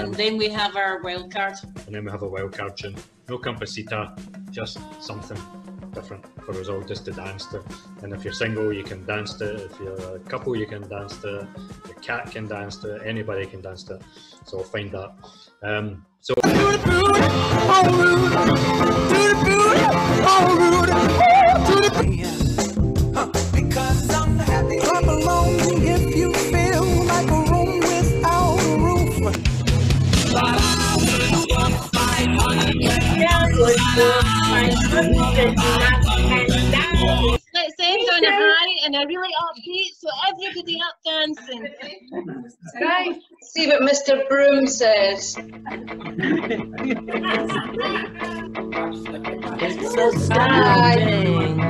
And then we have our wild card. And then we have a wild card tune. No Cumparsita, just something different for us all just to dance to. And if you're single, you can dance to it. If you're a couple, you can dance to it. Your cat can dance to it. Anybody can dance to it. So we'll find that. Because I'm happy, I'm alone. If you feel like a room without a roof, but I would walk 500. Let's end on a high and a really upbeat, so everybody up dancing. Right, see what Mr. Broom says. It's so stunning.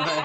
What do you